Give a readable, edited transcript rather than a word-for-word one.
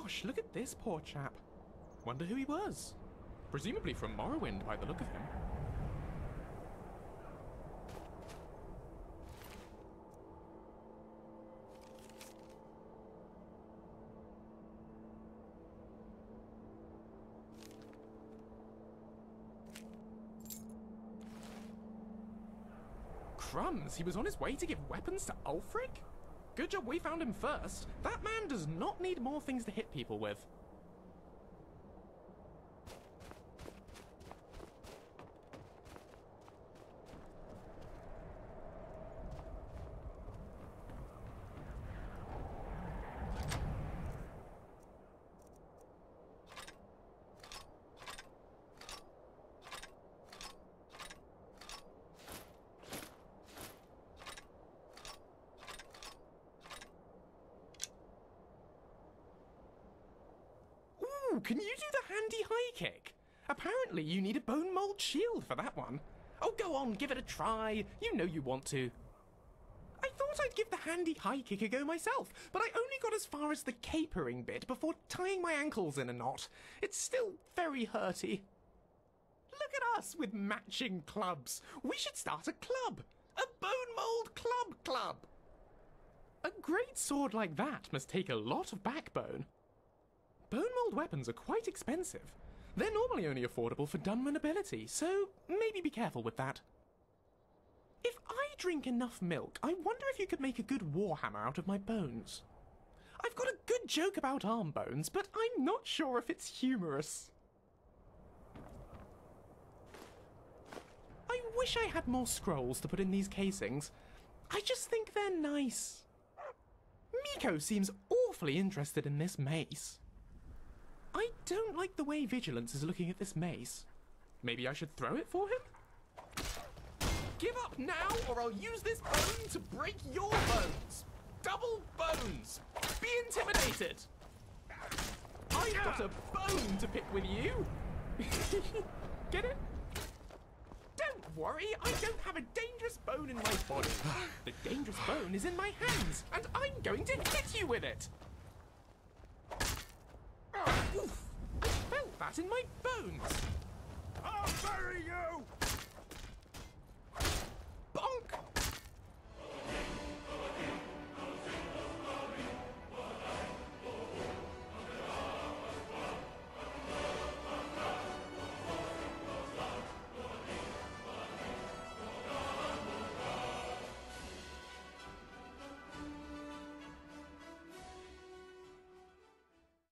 gosh, look at this poor chap. Wonder who he was. Presumably from Morrowind by the look of him. Crumbs, he was on his way to give weapons to Ulfric? Good job we found him first. That man does not need more things to hit people with. Can you do the handy high kick? Apparently you need a Bonemold shield for that one. Oh, go on, give it a try. You know you want to. I thought I'd give the handy high kick a go myself, but I only got as far as the capering bit before tying my ankles in a knot. It's still very hurty. Look at us with matching clubs. We should start a club. A Bonemold club. A great sword like that must take a lot of backbone. Bonemold weapons are quite expensive. They're normally only affordable for Dunmer nobility, so maybe be careful with that. If I drink enough milk, I wonder if you could make a good warhammer out of my bones. I've got a good joke about arm bones, but I'm not sure if it's humorous. I wish I had more scrolls to put in these casings. I just think they're nice. Meeko seems awfully interested in this mace. I don't like the way Vigilance is looking at this mace. Maybe I should throw it for him? Give up now, or I'll use this bone to break your bones! Double bones! Be intimidated! I've got a bone to pick with you! Get it? Don't worry, I don't have a dangerous bone in my body. The dangerous bone is in my hands, and I'm going to hit you with it! Oof! I felt that in my bones! I'll bury you!